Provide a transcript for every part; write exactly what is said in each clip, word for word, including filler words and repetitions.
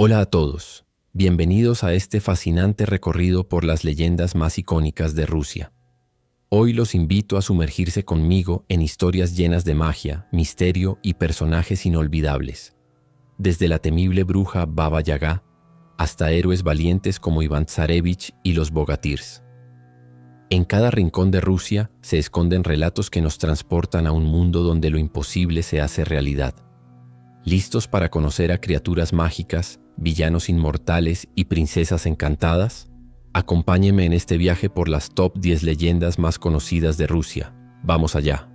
Hola a todos, bienvenidos a este fascinante recorrido por las leyendas más icónicas de Rusia. Hoy los invito a sumergirse conmigo en historias llenas de magia, misterio y personajes inolvidables. Desde la temible bruja Baba Yaga, hasta héroes valientes como Iván Tsarevich y los Bogatirs. En cada rincón de Rusia se esconden relatos que nos transportan a un mundo donde lo imposible se hace realidad. ¿Listos para conocer a criaturas mágicas, villanos inmortales y princesas encantadas? Acompáñenme en este viaje por las top diez leyendas más conocidas de Rusia. ¡Vamos allá!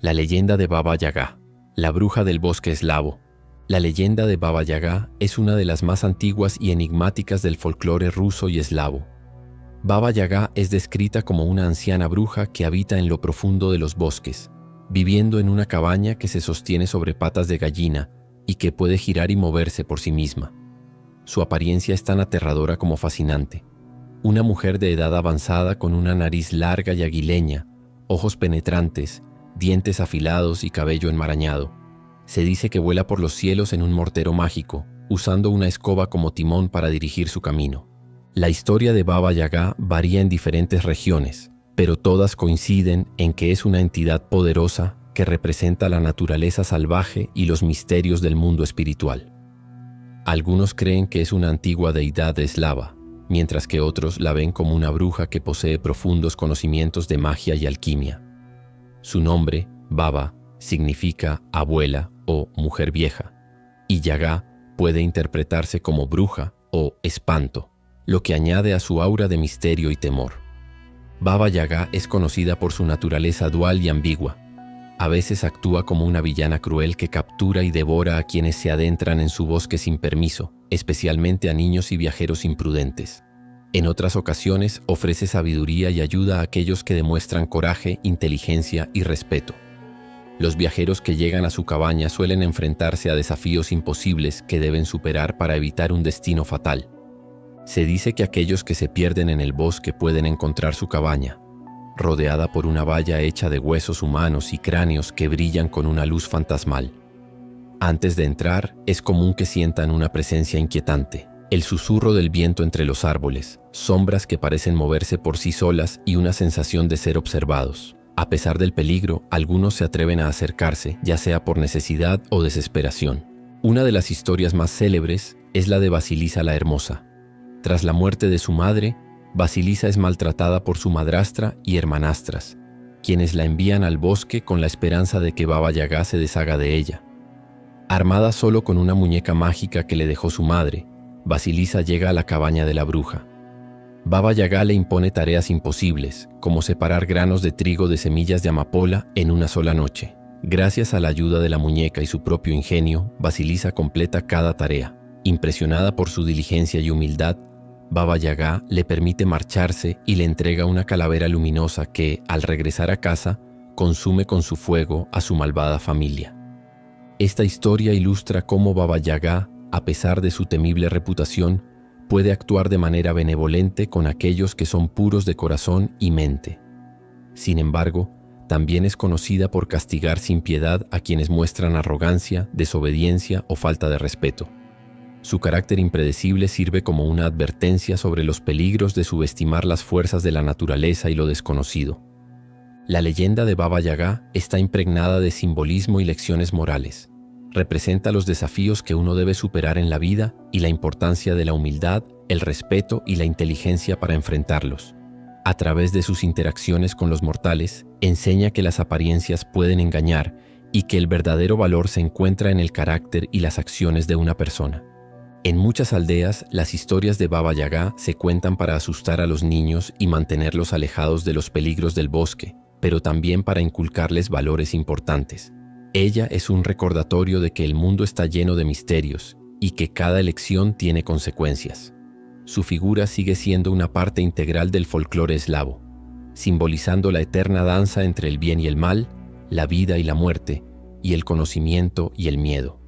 La leyenda de Baba Yaga, la bruja del bosque eslavo. La leyenda de Baba Yaga es una de las más antiguas y enigmáticas del folclore ruso y eslavo. Baba Yaga es descrita como una anciana bruja que habita en lo profundo de los bosques, viviendo en una cabaña que se sostiene sobre patas de gallina y que puede girar y moverse por sí misma. Su apariencia es tan aterradora como fascinante. Una mujer de edad avanzada con una nariz larga y aguileña, ojos penetrantes, dientes afilados y cabello enmarañado. Se dice que vuela por los cielos en un mortero mágico, usando una escoba como timón para dirigir su camino. La historia de Baba Yaga varía en diferentes regiones, pero todas coinciden en que es una entidad poderosa que representa la naturaleza salvaje y los misterios del mundo espiritual. Algunos creen que es una antigua deidad eslava, mientras que otros la ven como una bruja que posee profundos conocimientos de magia y alquimia. Su nombre, Baba, significa abuela o mujer vieja, y Yaga puede interpretarse como bruja o espanto, lo que añade a su aura de misterio y temor. Baba Yaga es conocida por su naturaleza dual y ambigua. A veces actúa como una villana cruel que captura y devora a quienes se adentran en su bosque sin permiso, especialmente a niños y viajeros imprudentes. En otras ocasiones ofrece sabiduría y ayuda a aquellos que demuestran coraje, inteligencia y respeto. Los viajeros que llegan a su cabaña suelen enfrentarse a desafíos imposibles que deben superar para evitar un destino fatal. Se dice que aquellos que se pierden en el bosque pueden encontrar su cabaña, rodeada por una valla hecha de huesos humanos y cráneos que brillan con una luz fantasmal. Antes de entrar, es común que sientan una presencia inquietante, el susurro del viento entre los árboles, sombras que parecen moverse por sí solas y una sensación de ser observados. A pesar del peligro, algunos se atreven a acercarse, ya sea por necesidad o desesperación. Una de las historias más célebres es la de Vasilisa la Hermosa. Tras la muerte de su madre, Vasilisa es maltratada por su madrastra y hermanastras, quienes la envían al bosque con la esperanza de que Baba Yaga se deshaga de ella. Armada solo con una muñeca mágica que le dejó su madre, Vasilisa llega a la cabaña de la bruja. Baba Yaga le impone tareas imposibles, como separar granos de trigo de semillas de amapola en una sola noche. Gracias a la ayuda de la muñeca y su propio ingenio, Vasilisa completa cada tarea. Impresionada por su diligencia y humildad, Baba Yaga le permite marcharse y le entrega una calavera luminosa que, al regresar a casa, consume con su fuego a su malvada familia. Esta historia ilustra cómo Baba Yaga, a pesar de su temible reputación, puede actuar de manera benevolente con aquellos que son puros de corazón y mente. Sin embargo, también es conocida por castigar sin piedad a quienes muestran arrogancia, desobediencia o falta de respeto. Su carácter impredecible sirve como una advertencia sobre los peligros de subestimar las fuerzas de la naturaleza y lo desconocido. La leyenda de Baba Yaga está impregnada de simbolismo y lecciones morales. Representa los desafíos que uno debe superar en la vida y la importancia de la humildad, el respeto y la inteligencia para enfrentarlos. A través de sus interacciones con los mortales, enseña que las apariencias pueden engañar y que el verdadero valor se encuentra en el carácter y las acciones de una persona. En muchas aldeas, las historias de Baba Yaga se cuentan para asustar a los niños y mantenerlos alejados de los peligros del bosque, pero también para inculcarles valores importantes. Ella es un recordatorio de que el mundo está lleno de misterios y que cada elección tiene consecuencias. Su figura sigue siendo una parte integral del folclore eslavo, simbolizando la eterna danza entre el bien y el mal, la vida y la muerte, y el conocimiento y el miedo.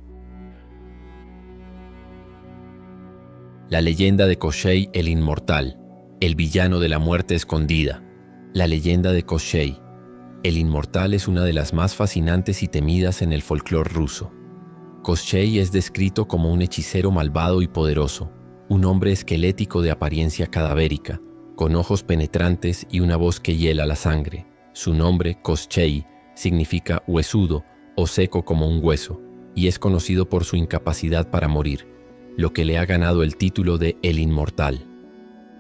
La leyenda de Koshchei el Inmortal, el villano de la muerte escondida. La leyenda de Koshchei el Inmortal es una de las más fascinantes y temidas en el folclore ruso. Koschei es descrito como un hechicero malvado y poderoso, un hombre esquelético de apariencia cadavérica, con ojos penetrantes y una voz que hiela la sangre. Su nombre, Koschei, significa huesudo o seco como un hueso, y es conocido por su incapacidad para morir, lo que le ha ganado el título de El Inmortal.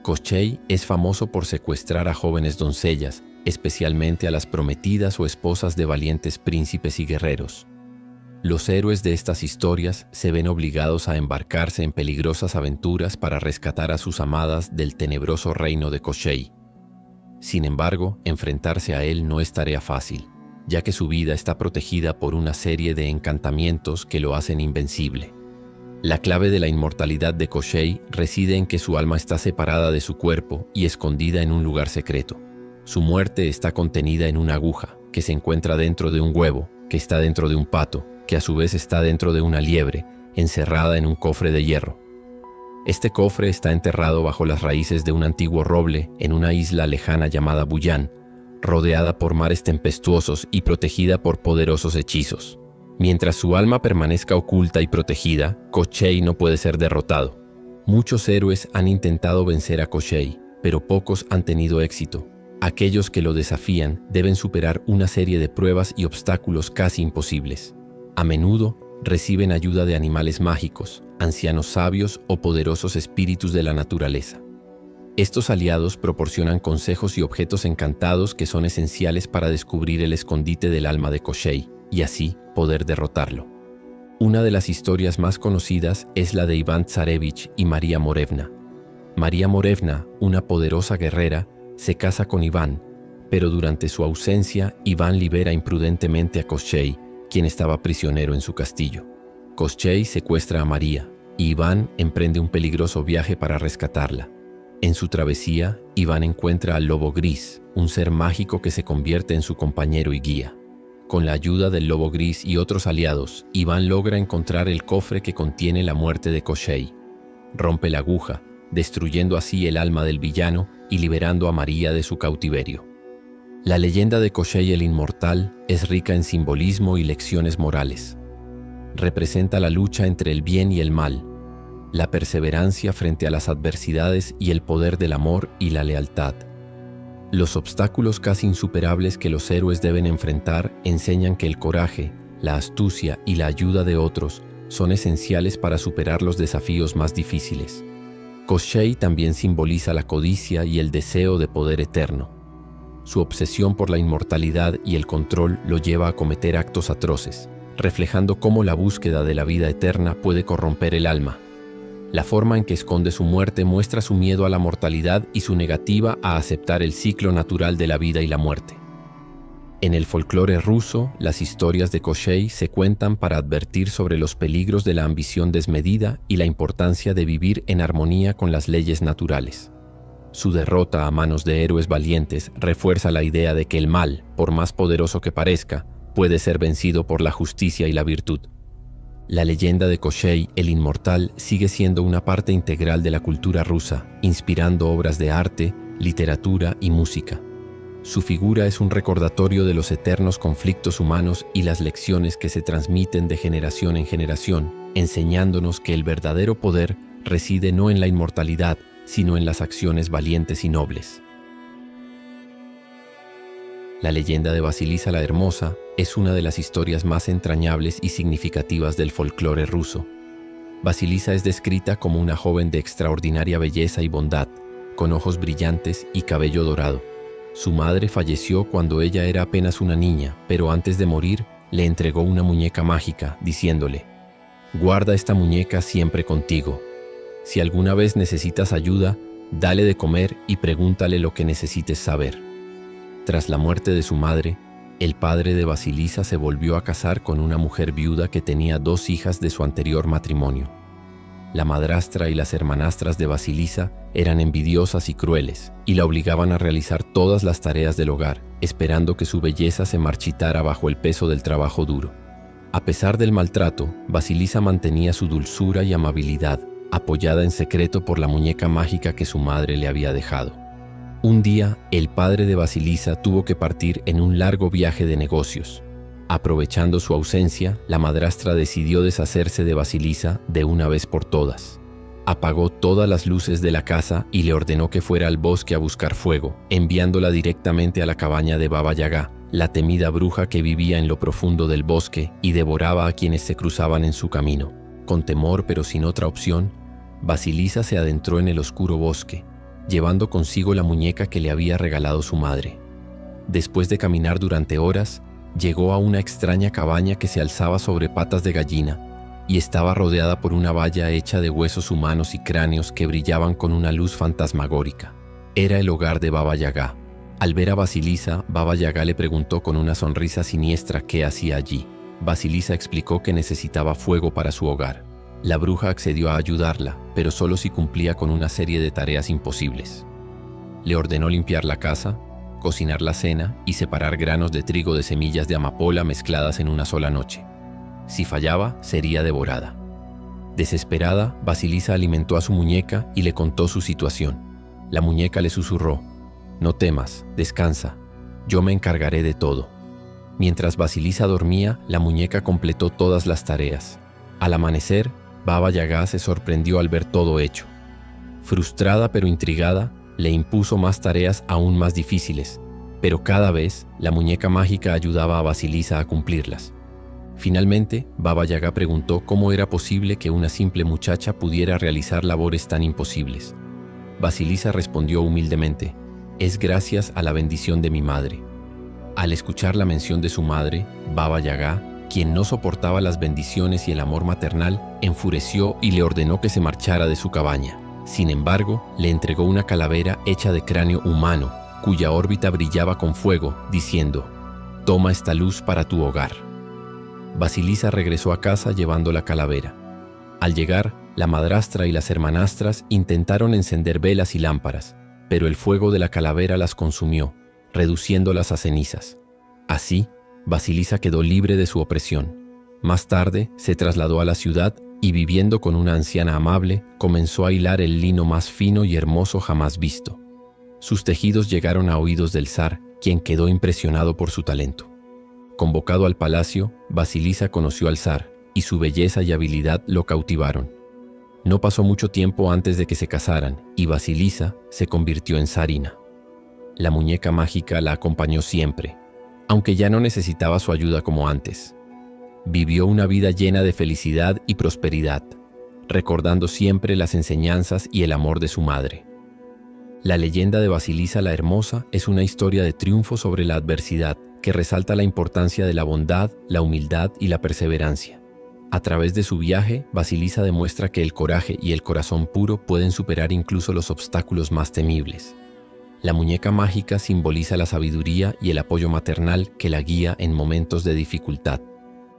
Koschei es famoso por secuestrar a jóvenes doncellas, especialmente a las prometidas o esposas de valientes príncipes y guerreros. Los héroes de estas historias se ven obligados a embarcarse en peligrosas aventuras para rescatar a sus amadas del tenebroso reino de Koschei. Sin embargo, enfrentarse a él no es tarea fácil, ya que su vida está protegida por una serie de encantamientos que lo hacen invencible. La clave de la inmortalidad de Koschei reside en que su alma está separada de su cuerpo y escondida en un lugar secreto. Su muerte está contenida en una aguja, que se encuentra dentro de un huevo, que está dentro de un pato, que a su vez está dentro de una liebre, encerrada en un cofre de hierro. Este cofre está enterrado bajo las raíces de un antiguo roble en una isla lejana llamada Buyan, rodeada por mares tempestuosos y protegida por poderosos hechizos. Mientras su alma permanezca oculta y protegida, Koschei no puede ser derrotado. Muchos héroes han intentado vencer a Koschei, pero pocos han tenido éxito. Aquellos que lo desafían deben superar una serie de pruebas y obstáculos casi imposibles. A menudo reciben ayuda de animales mágicos, ancianos sabios o poderosos espíritus de la naturaleza. Estos aliados proporcionan consejos y objetos encantados que son esenciales para descubrir el escondite del alma de Koschei y así poder derrotarlo. Una de las historias más conocidas es la de Iván Tsarevich y María Morevna. María Morevna, una poderosa guerrera, se casa con Iván, pero durante su ausencia Iván libera imprudentemente a Koschei, quien estaba prisionero en su castillo. Koschei secuestra a María y Iván emprende un peligroso viaje para rescatarla. En su travesía, Iván encuentra al Lobo Gris, un ser mágico que se convierte en su compañero y guía. Con la ayuda del Lobo Gris y otros aliados, Iván logra encontrar el cofre que contiene la muerte de Koschei. Rompe la aguja, destruyendo así el alma del villano y liberando a María de su cautiverio. La leyenda de Koschei el Inmortal es rica en simbolismo y lecciones morales. Representa la lucha entre el bien y el mal, la perseverancia frente a las adversidades y el poder del amor y la lealtad. Los obstáculos casi insuperables que los héroes deben enfrentar enseñan que el coraje, la astucia y la ayuda de otros son esenciales para superar los desafíos más difíciles. Koschei también simboliza la codicia y el deseo de poder eterno. Su obsesión por la inmortalidad y el control lo lleva a cometer actos atroces, reflejando cómo la búsqueda de la vida eterna puede corromper el alma. La forma en que esconde su muerte muestra su miedo a la mortalidad y su negativa a aceptar el ciclo natural de la vida y la muerte. En el folclore ruso, las historias de Koschei se cuentan para advertir sobre los peligros de la ambición desmedida y la importancia de vivir en armonía con las leyes naturales. Su derrota a manos de héroes valientes refuerza la idea de que el mal, por más poderoso que parezca, puede ser vencido por la justicia y la virtud. La leyenda de Koschei el Inmortal sigue siendo una parte integral de la cultura rusa, inspirando obras de arte, literatura y música. Su figura es un recordatorio de los eternos conflictos humanos y las lecciones que se transmiten de generación en generación, enseñándonos que el verdadero poder reside no en la inmortalidad, sino en las acciones valientes y nobles. La leyenda de Vasilisa la Hermosa es una de las historias más entrañables y significativas del folclore ruso. Vasilisa es descrita como una joven de extraordinaria belleza y bondad, con ojos brillantes y cabello dorado. Su madre falleció cuando ella era apenas una niña, pero antes de morir le entregó una muñeca mágica, diciéndole: «Guarda esta muñeca siempre contigo. Si alguna vez necesitas ayuda, dale de comer y pregúntale lo que necesites saber». Tras la muerte de su madre, el padre de Vasilisa se volvió a casar con una mujer viuda que tenía dos hijas de su anterior matrimonio. La madrastra y las hermanastras de Vasilisa eran envidiosas y crueles, y la obligaban a realizar todas las tareas del hogar, esperando que su belleza se marchitara bajo el peso del trabajo duro. A pesar del maltrato, Vasilisa mantenía su dulzura y amabilidad, apoyada en secreto por la muñeca mágica que su madre le había dejado. Un día, el padre de Vasilisa tuvo que partir en un largo viaje de negocios. Aprovechando su ausencia, la madrastra decidió deshacerse de Basilisa de una vez por todas. Apagó todas las luces de la casa y le ordenó que fuera al bosque a buscar fuego, enviándola directamente a la cabaña de Baba Yaga, la temida bruja que vivía en lo profundo del bosque y devoraba a quienes se cruzaban en su camino. Con temor pero sin otra opción, Basilisa se adentró en el oscuro bosque, llevando consigo la muñeca que le había regalado su madre. Después de caminar durante horas, llegó a una extraña cabaña que se alzaba sobre patas de gallina y estaba rodeada por una valla hecha de huesos humanos y cráneos que brillaban con una luz fantasmagórica. Era el hogar de Baba Yaga. Al ver a Basilisa, Baba Yaga le preguntó con una sonrisa siniestra qué hacía allí. Basilisa explicó que necesitaba fuego para su hogar. La bruja accedió a ayudarla, pero solo si cumplía con una serie de tareas imposibles. Le ordenó limpiar la casa, cocinar la cena y separar granos de trigo de semillas de amapola mezcladas en una sola noche. Si fallaba, sería devorada. Desesperada, Basilisa alimentó a su muñeca y le contó su situación. La muñeca le susurró: «No temas, descansa, yo me encargaré de todo». Mientras Basilisa dormía, la muñeca completó todas las tareas. Al amanecer, Baba Yaga se sorprendió al ver todo hecho. Frustrada pero intrigada, le impuso más tareas aún más difíciles, pero cada vez la muñeca mágica ayudaba a Basilisa a cumplirlas. Finalmente, Baba Yaga preguntó cómo era posible que una simple muchacha pudiera realizar labores tan imposibles. Basilisa respondió humildemente: «Es gracias a la bendición de mi madre». Al escuchar la mención de su madre, Baba Yaga, quien no soportaba las bendiciones y el amor maternal, enfureció y le ordenó que se marchara de su cabaña. Sin embargo, le entregó una calavera hecha de cráneo humano, cuya órbita brillaba con fuego, diciendo: «Toma esta luz para tu hogar». Basilisa regresó a casa llevando la calavera. Al llegar, la madrastra y las hermanastras intentaron encender velas y lámparas, pero el fuego de la calavera las consumió, reduciéndolas a cenizas. Así, Basilisa quedó libre de su opresión. Más tarde, se trasladó a la ciudad y, viviendo con una anciana amable, comenzó a hilar el lino más fino y hermoso jamás visto. Sus tejidos llegaron a oídos del zar, quien quedó impresionado por su talento. Convocado al palacio, Basilisa conoció al zar, y su belleza y habilidad lo cautivaron. No pasó mucho tiempo antes de que se casaran, y Basilisa se convirtió en zarina. La muñeca mágica la acompañó siempre, aunque ya no necesitaba su ayuda como antes. Vivió una vida llena de felicidad y prosperidad, recordando siempre las enseñanzas y el amor de su madre. La leyenda de Basilisa la Hermosa es una historia de triunfo sobre la adversidad que resalta la importancia de la bondad, la humildad y la perseverancia. A través de su viaje, Basilisa demuestra que el coraje y el corazón puro pueden superar incluso los obstáculos más temibles. La muñeca mágica simboliza la sabiduría y el apoyo maternal que la guía en momentos de dificultad.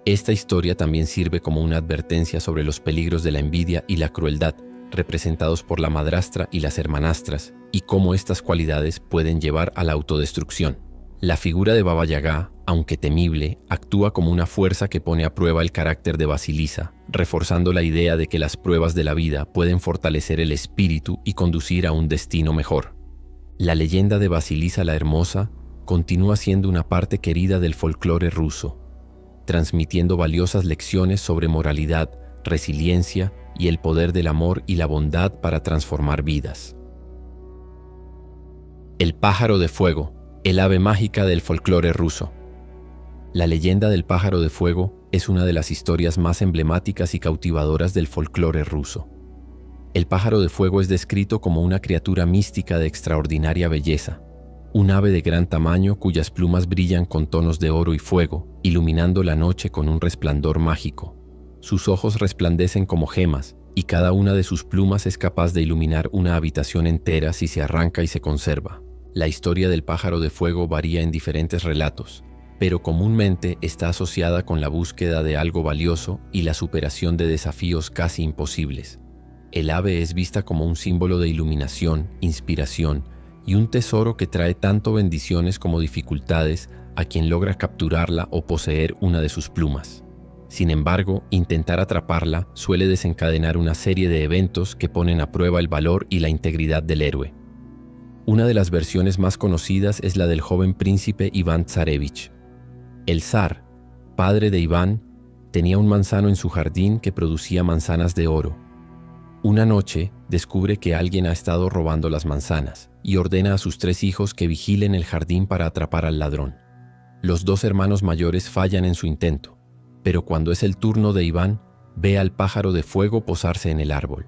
Esta historia también sirve como una advertencia sobre los peligros de la envidia y la crueldad, representados por la madrastra y las hermanastras, y cómo estas cualidades pueden llevar a la autodestrucción. La figura de Baba Yaga, aunque temible, actúa como una fuerza que pone a prueba el carácter de Basilisa, reforzando la idea de que las pruebas de la vida pueden fortalecer el espíritu y conducir a un destino mejor. La leyenda de Basilisa la Hermosa continúa siendo una parte querida del folclore ruso, transmitiendo valiosas lecciones sobre moralidad, resiliencia y el poder del amor y la bondad para transformar vidas. El pájaro de fuego, el ave mágica del folclore ruso. La leyenda del pájaro de fuego es una de las historias más emblemáticas y cautivadoras del folclore ruso. El pájaro de fuego es descrito como una criatura mística de extraordinaria belleza, un ave de gran tamaño cuyas plumas brillan con tonos de oro y fuego, iluminando la noche con un resplandor mágico. Sus ojos resplandecen como gemas, y cada una de sus plumas es capaz de iluminar una habitación entera si se arranca y se conserva. La historia del pájaro de fuego varía en diferentes relatos, pero comúnmente está asociada con la búsqueda de algo valioso y la superación de desafíos casi imposibles. El ave es vista como un símbolo de iluminación, inspiración, y un tesoro que trae tanto bendiciones como dificultades a quien logra capturarla o poseer una de sus plumas. Sin embargo, intentar atraparla suele desencadenar una serie de eventos que ponen a prueba el valor y la integridad del héroe. Una de las versiones más conocidas es la del joven príncipe Iván Tsarevich. El zar, padre de Iván, tenía un manzano en su jardín que producía manzanas de oro. Una noche, descubre que alguien ha estado robando las manzanas y ordena a sus tres hijos que vigilen el jardín para atrapar al ladrón. Los dos hermanos mayores fallan en su intento, pero cuando es el turno de Iván, ve al pájaro de fuego posarse en el árbol.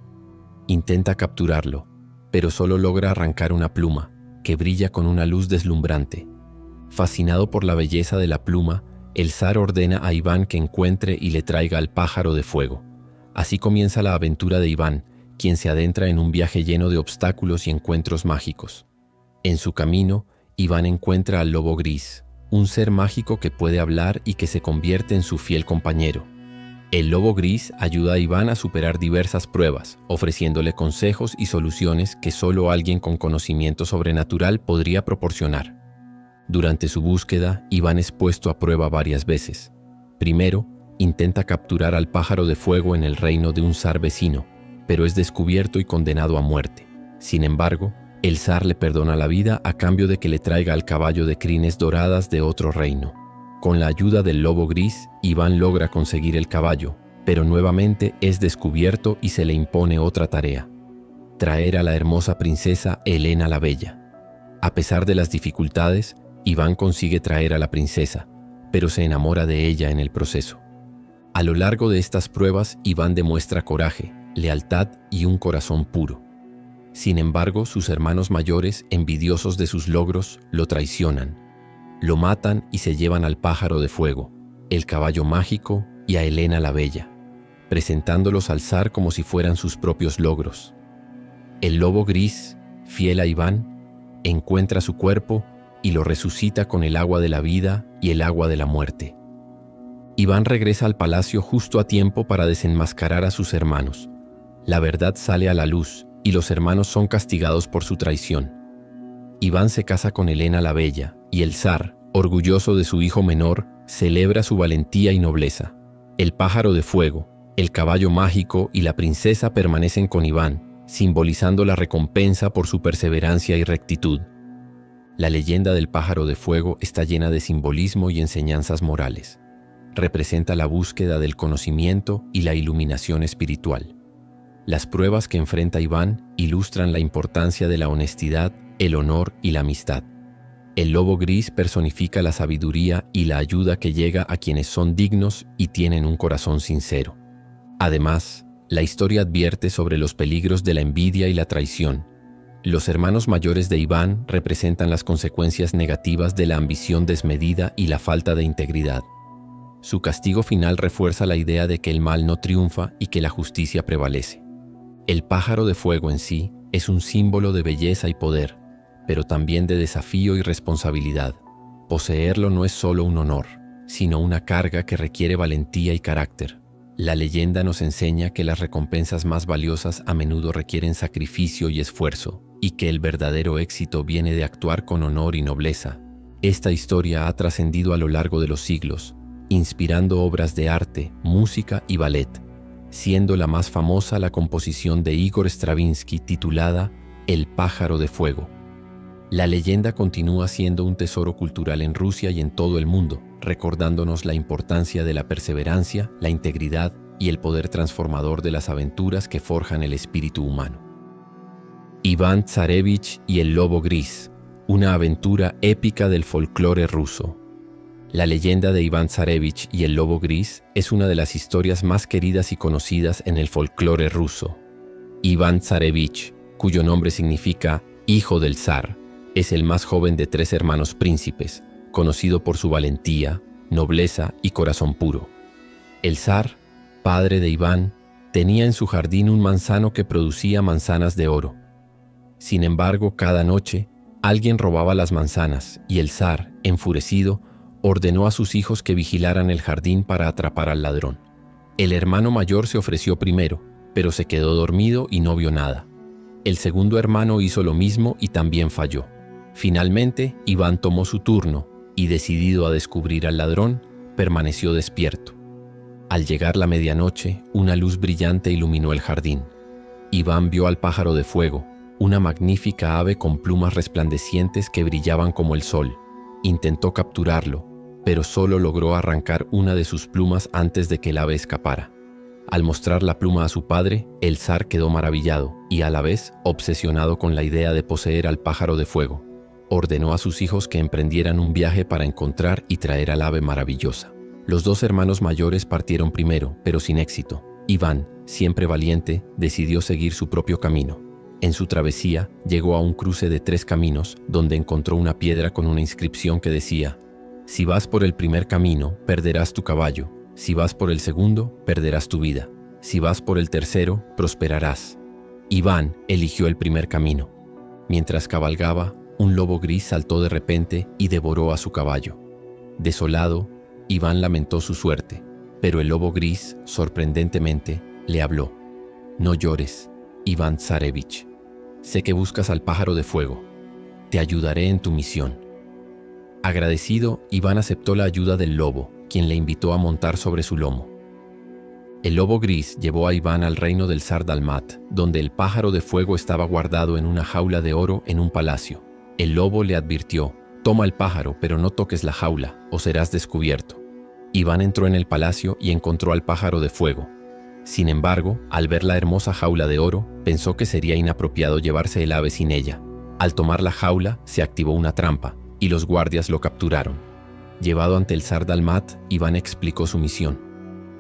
Intenta capturarlo, pero solo logra arrancar una pluma, que brilla con una luz deslumbrante. Fascinado por la belleza de la pluma, el zar ordena a Iván que encuentre y le traiga al pájaro de fuego. Así comienza la aventura de Iván, quien se adentra en un viaje lleno de obstáculos y encuentros mágicos. En su camino, Iván encuentra al lobo gris, un ser mágico que puede hablar y que se convierte en su fiel compañero. El lobo gris ayuda a Iván a superar diversas pruebas, ofreciéndole consejos y soluciones que solo alguien con conocimiento sobrenatural podría proporcionar. Durante su búsqueda, Iván es puesto a prueba varias veces. Primero, intenta capturar al pájaro de fuego en el reino de un zar vecino, pero es descubierto y condenado a muerte. Sin embargo, el zar le perdona la vida a cambio de que le traiga al caballo de crines doradas de otro reino. Con la ayuda del lobo gris, Iván logra conseguir el caballo, pero nuevamente es descubierto y se le impone otra tarea: traer a la hermosa princesa Helena la Bella. A pesar de las dificultades, Iván consigue traer a la princesa, pero se enamora de ella en el proceso. A lo largo de estas pruebas, Iván demuestra coraje, lealtad y un corazón puro. Sin embargo, sus hermanos mayores, envidiosos de sus logros, lo traicionan. Lo matan y se llevan al pájaro de fuego, el caballo mágico y a Helena la Bella, presentándolos al zar como si fueran sus propios logros. El lobo gris, fiel a Iván, encuentra su cuerpo y lo resucita con el agua de la vida y el agua de la muerte. Iván regresa al palacio justo a tiempo para desenmascarar a sus hermanos. La verdad sale a la luz y los hermanos son castigados por su traición. Iván se casa con Helena la Bella, y el zar, orgulloso de su hijo menor, celebra su valentía y nobleza. El pájaro de fuego, el caballo mágico y la princesa permanecen con Iván, simbolizando la recompensa por su perseverancia y rectitud. La leyenda del pájaro de fuego está llena de simbolismo y enseñanzas morales. Representa la búsqueda del conocimiento y la iluminación espiritual. Las pruebas que enfrenta Iván ilustran la importancia de la honestidad, el honor y la amistad. El lobo gris personifica la sabiduría y la ayuda que llega a quienes son dignos y tienen un corazón sincero. Además, la historia advierte sobre los peligros de la envidia y la traición. Los hermanos mayores de Iván representan las consecuencias negativas de la ambición desmedida y la falta de integridad. Su castigo final refuerza la idea de que el mal no triunfa y que la justicia prevalece. El pájaro de fuego en sí es un símbolo de belleza y poder, pero también de desafío y responsabilidad. Poseerlo no es solo un honor, sino una carga que requiere valentía y carácter. La leyenda nos enseña que las recompensas más valiosas a menudo requieren sacrificio y esfuerzo, y que el verdadero éxito viene de actuar con honor y nobleza. Esta historia ha trascendido a lo largo de los siglos, inspirando obras de arte, música y ballet, siendo la más famosa la composición de Igor Stravinsky titulada El pájaro de fuego. La leyenda continúa siendo un tesoro cultural en Rusia y en todo el mundo, recordándonos la importancia de la perseverancia, la integridad y el poder transformador de las aventuras que forjan el espíritu humano. Iván Tsarevich y el lobo gris, una aventura épica del folclore ruso. La leyenda de Iván Tsarevich y el lobo gris es una de las historias más queridas y conocidas en el folclore ruso. Iván Tsarevich, cuyo nombre significa hijo del zar, es el más joven de tres hermanos príncipes, conocido por su valentía, nobleza y corazón puro. El zar, padre de Iván, tenía en su jardín un manzano que producía manzanas de oro. Sin embargo, cada noche, alguien robaba las manzanas y el zar, enfurecido, ordenó a sus hijos que vigilaran el jardín para atrapar al ladrón. El hermano mayor se ofreció primero, pero se quedó dormido y no vio nada. El segundo hermano hizo lo mismo y también falló. Finalmente, Iván tomó su turno y, decidido a descubrir al ladrón, permaneció despierto. Al llegar la medianoche, una luz brillante iluminó el jardín. Iván vio al pájaro de fuego, una magnífica ave con plumas resplandecientes que brillaban como el sol. Intentó capturarlo, pero solo logró arrancar una de sus plumas antes de que el ave escapara. Al mostrar la pluma a su padre, el zar quedó maravillado y a la vez obsesionado con la idea de poseer al pájaro de fuego. Ordenó a sus hijos que emprendieran un viaje para encontrar y traer al ave maravillosa. Los dos hermanos mayores partieron primero, pero sin éxito. Iván, siempre valiente, decidió seguir su propio camino. En su travesía, llegó a un cruce de tres caminos, donde encontró una piedra con una inscripción que decía: «Si vas por el primer camino, perderás tu caballo. Si vas por el segundo, perderás tu vida. Si vas por el tercero, prosperarás». Iván eligió el primer camino. Mientras cabalgaba, un lobo gris saltó de repente y devoró a su caballo. Desolado, Iván lamentó su suerte, pero el lobo gris, sorprendentemente, le habló. «No llores, Iván Tsarevich. Sé que buscas al pájaro de fuego. Te ayudaré en tu misión». Agradecido, Iván aceptó la ayuda del lobo, quien le invitó a montar sobre su lomo. El lobo gris llevó a Iván al reino del zar Dalmat, donde el pájaro de fuego estaba guardado en una jaula de oro en un palacio. El lobo le advirtió: «Toma el pájaro, pero no toques la jaula, o serás descubierto». Iván entró en el palacio y encontró al pájaro de fuego. Sin embargo, al ver la hermosa jaula de oro, pensó que sería inapropiado llevarse el ave sin ella. Al tomar la jaula, se activó una trampa, y los guardias lo capturaron. Llevado ante el zar Dalmat, Iván explicó su misión.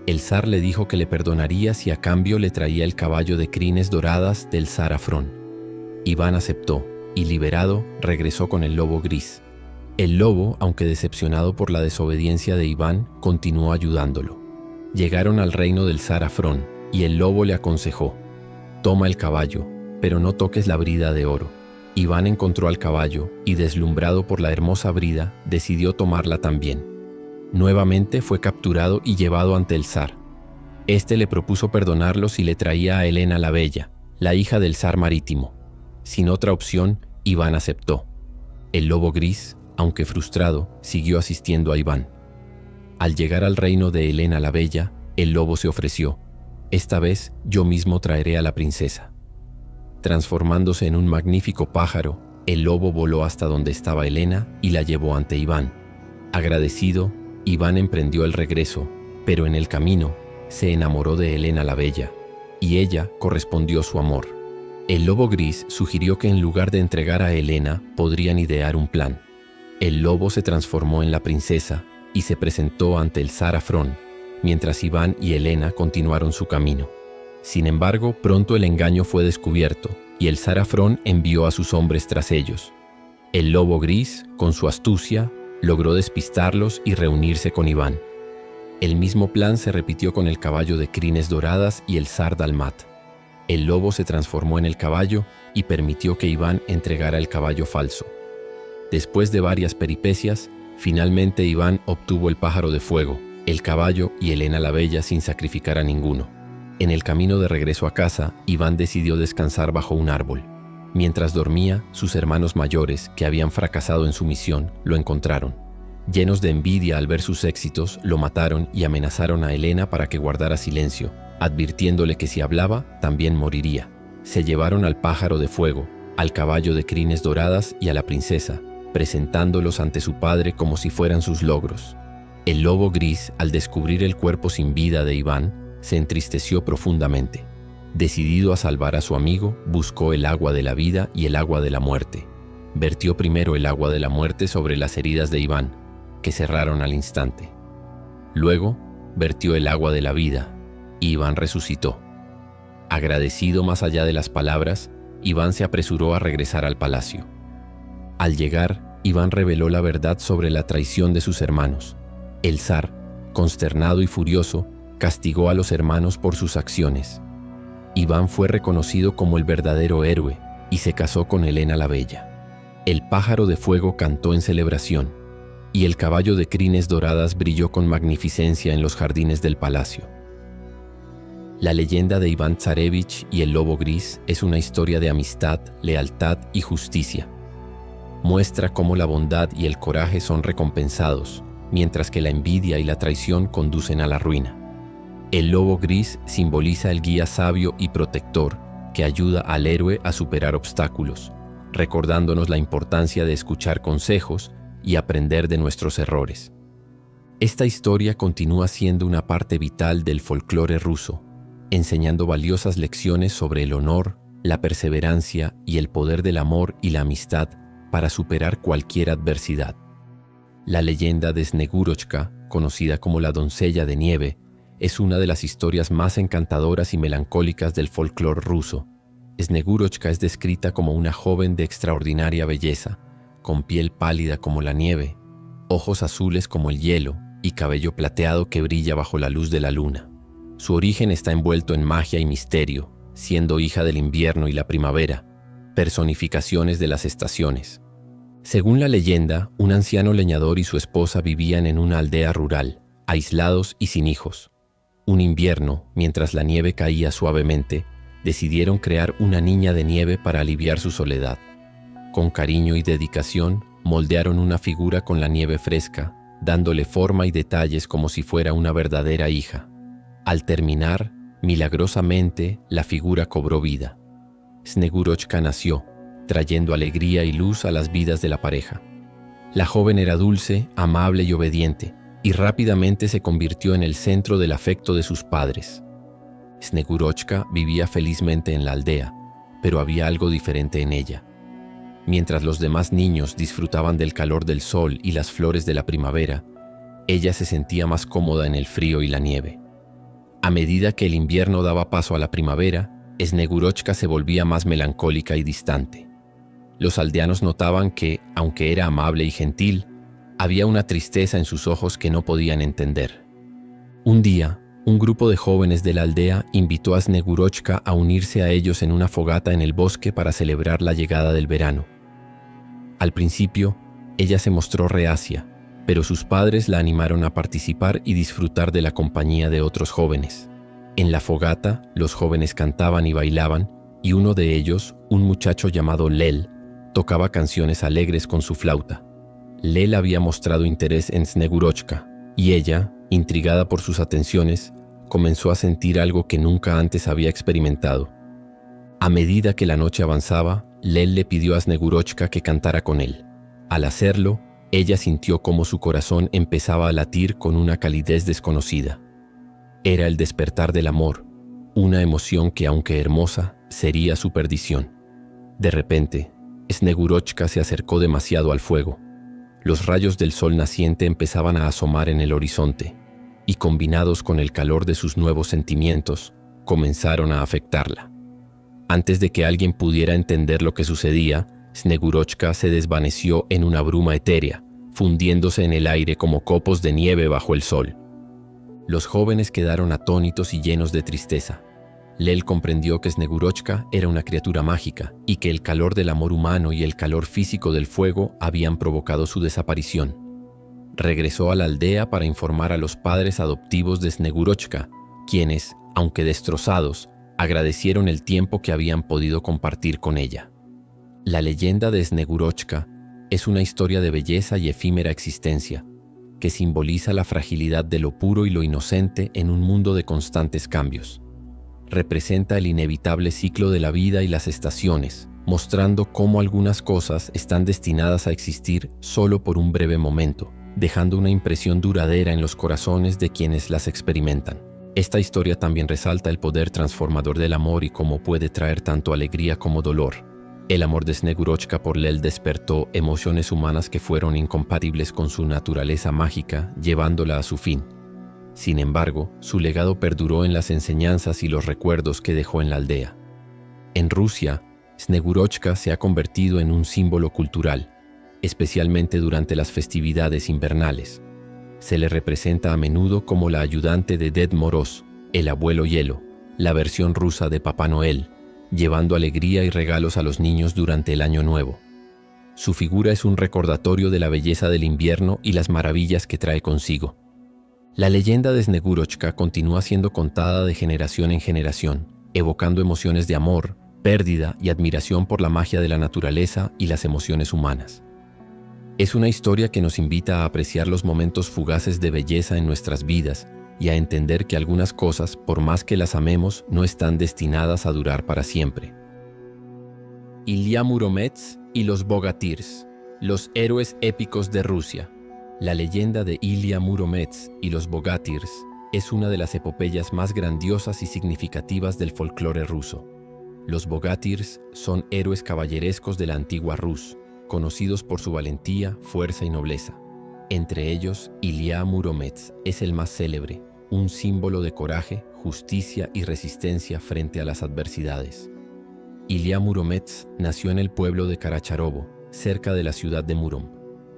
El zar le dijo que le perdonaría si a cambio le traía el caballo de crines doradas del zar Afrón. Iván aceptó, y liberado, regresó con el lobo gris. El lobo, aunque decepcionado por la desobediencia de Iván, continuó ayudándolo. Llegaron al reino del zar Afrón, y el lobo le aconsejó: «Toma el caballo, pero no toques la brida de oro». Iván encontró al caballo y, deslumbrado por la hermosa brida, decidió tomarla también. Nuevamente fue capturado y llevado ante el zar. Este le propuso perdonarlo si le traía a Helena la Bella, la hija del zar Marítimo. Sin otra opción, Iván aceptó. El lobo gris, aunque frustrado, siguió asistiendo a Iván. Al llegar al reino de Helena la Bella, el lobo se ofreció: «Esta vez yo mismo traeré a la princesa». Transformándose en un magnífico pájaro, el lobo voló hasta donde estaba Helena y la llevó ante Iván. Agradecido, Iván emprendió el regreso, pero en el camino se enamoró de Helena la Bella, y ella correspondió su amor. El lobo gris sugirió que en lugar de entregar a Helena, podrían idear un plan. El lobo se transformó en la princesa y se presentó ante el zar Afrón, mientras Iván y Helena continuaron su camino. Sin embargo, pronto el engaño fue descubierto y el zar Afrón envió a sus hombres tras ellos. El lobo gris, con su astucia, logró despistarlos y reunirse con Iván. El mismo plan se repitió con el caballo de crines doradas y el zar Dalmat. El lobo se transformó en el caballo y permitió que Iván entregara el caballo falso. Después de varias peripecias, finalmente Iván obtuvo el pájaro de fuego, el caballo y Helena la Bella sin sacrificar a ninguno. En el camino de regreso a casa, Iván decidió descansar bajo un árbol. Mientras dormía, sus hermanos mayores, que habían fracasado en su misión, lo encontraron. Llenos de envidia al ver sus éxitos, lo mataron y amenazaron a Helena para que guardara silencio, advirtiéndole que si hablaba, también moriría. Se llevaron al pájaro de fuego, al caballo de crines doradas y a la princesa, presentándolos ante su padre como si fueran sus logros. El lobo gris, al descubrir el cuerpo sin vida de Iván, se entristeció profundamente. Decidido a salvar a su amigo, buscó el agua de la vida y el agua de la muerte. Vertió primero el agua de la muerte sobre las heridas de Iván, que cerraron al instante. Luego, vertió el agua de la vida, y Iván resucitó. Agradecido más allá de las palabras, Iván se apresuró a regresar al palacio. Al llegar, Iván reveló la verdad sobre la traición de sus hermanos. El zar, consternado y furioso, castigó a los hermanos por sus acciones. Iván fue reconocido como el verdadero héroe y se casó con Helena la Bella. El pájaro de fuego cantó en celebración y el caballo de crines doradas brilló con magnificencia en los jardines del palacio. La leyenda de Iván Tsarevich y el lobo gris es una historia de amistad, lealtad y justicia. Muestra cómo la bondad y el coraje son recompensados, mientras que la envidia y la traición conducen a la ruina. El lobo gris simboliza el guía sabio y protector que ayuda al héroe a superar obstáculos, recordándonos la importancia de escuchar consejos y aprender de nuestros errores. Esta historia continúa siendo una parte vital del folclore ruso, enseñando valiosas lecciones sobre el honor, la perseverancia y el poder del amor y la amistad para superar cualquier adversidad. La leyenda de Snegurochka, conocida como la doncella de nieve, es una de las historias más encantadoras y melancólicas del folclore ruso. Snegurochka es descrita como una joven de extraordinaria belleza, con piel pálida como la nieve, ojos azules como el hielo y cabello plateado que brilla bajo la luz de la luna. Su origen está envuelto en magia y misterio, siendo hija del invierno y la primavera, personificaciones de las estaciones. Según la leyenda, un anciano leñador y su esposa vivían en una aldea rural, aislados y sin hijos. Un invierno, mientras la nieve caía suavemente, decidieron crear una niña de nieve para aliviar su soledad. Con cariño y dedicación, moldearon una figura con la nieve fresca, dándole forma y detalles como si fuera una verdadera hija. Al terminar, milagrosamente, la figura cobró vida. Snegurochka nació, trayendo alegría y luz a las vidas de la pareja. La joven era dulce, amable y obediente, y rápidamente se convirtió en el centro del afecto de sus padres. Snegurochka vivía felizmente en la aldea, pero había algo diferente en ella. Mientras los demás niños disfrutaban del calor del sol y las flores de la primavera, ella se sentía más cómoda en el frío y la nieve. A medida que el invierno daba paso a la primavera, Snegurochka se volvía más melancólica y distante. Los aldeanos notaban que, aunque era amable y gentil, había una tristeza en sus ojos que no podían entender. Un día, un grupo de jóvenes de la aldea invitó a Snegurochka a unirse a ellos en una fogata en el bosque para celebrar la llegada del verano. Al principio, ella se mostró reacia, pero sus padres la animaron a participar y disfrutar de la compañía de otros jóvenes. En la fogata, los jóvenes cantaban y bailaban, y uno de ellos, un muchacho llamado Lel, tocaba canciones alegres con su flauta. Lel había mostrado interés en Snegurochka, y ella, intrigada por sus atenciones, comenzó a sentir algo que nunca antes había experimentado. A medida que la noche avanzaba, Lel le pidió a Snegurochka que cantara con él. Al hacerlo, ella sintió como su corazón empezaba a latir con una calidez desconocida. Era el despertar del amor, una emoción que, aunque hermosa, sería su perdición. De repente, Snegurochka se acercó demasiado al fuego. Los rayos del sol naciente empezaban a asomar en el horizonte, y combinados con el calor de sus nuevos sentimientos, comenzaron a afectarla. Antes de que alguien pudiera entender lo que sucedía, Snegurochka se desvaneció en una bruma etérea, fundiéndose en el aire como copos de nieve bajo el sol. Los jóvenes quedaron atónitos y llenos de tristeza. Lel comprendió que Snegurochka era una criatura mágica y que el calor del amor humano y el calor físico del fuego habían provocado su desaparición. Regresó a la aldea para informar a los padres adoptivos de Snegurochka, quienes, aunque destrozados, agradecieron el tiempo que habían podido compartir con ella. La leyenda de Snegurochka es una historia de belleza y efímera existencia, que simboliza la fragilidad de lo puro y lo inocente en un mundo de constantes cambios. Representa el inevitable ciclo de la vida y las estaciones, mostrando cómo algunas cosas están destinadas a existir solo por un breve momento, dejando una impresión duradera en los corazones de quienes las experimentan. Esta historia también resalta el poder transformador del amor y cómo puede traer tanto alegría como dolor. El amor de Snegurochka por Lel despertó emociones humanas que fueron incompatibles con su naturaleza mágica, llevándola a su fin. Sin embargo, su legado perduró en las enseñanzas y los recuerdos que dejó en la aldea. En Rusia, Snegurochka se ha convertido en un símbolo cultural, especialmente durante las festividades invernales. Se le representa a menudo como la ayudante de Ded Moroz, el abuelo hielo, la versión rusa de Papá Noel, llevando alegría y regalos a los niños durante el Año Nuevo. Su figura es un recordatorio de la belleza del invierno y las maravillas que trae consigo. La leyenda de Snegurochka continúa siendo contada de generación en generación, evocando emociones de amor, pérdida y admiración por la magia de la naturaleza y las emociones humanas. Es una historia que nos invita a apreciar los momentos fugaces de belleza en nuestras vidas y a entender que algunas cosas, por más que las amemos, no están destinadas a durar para siempre. Ilya Muromets y los Bogatirs, los héroes épicos de Rusia. La leyenda de Ilya Muromets y los Bogátirs es una de las epopeyas más grandiosas y significativas del folclore ruso. Los Bogátirs son héroes caballerescos de la antigua Rus, conocidos por su valentía, fuerza y nobleza. Entre ellos, Ilya Muromets es el más célebre, un símbolo de coraje, justicia y resistencia frente a las adversidades. Ilya Muromets nació en el pueblo de Karacharovo, cerca de la ciudad de Murom.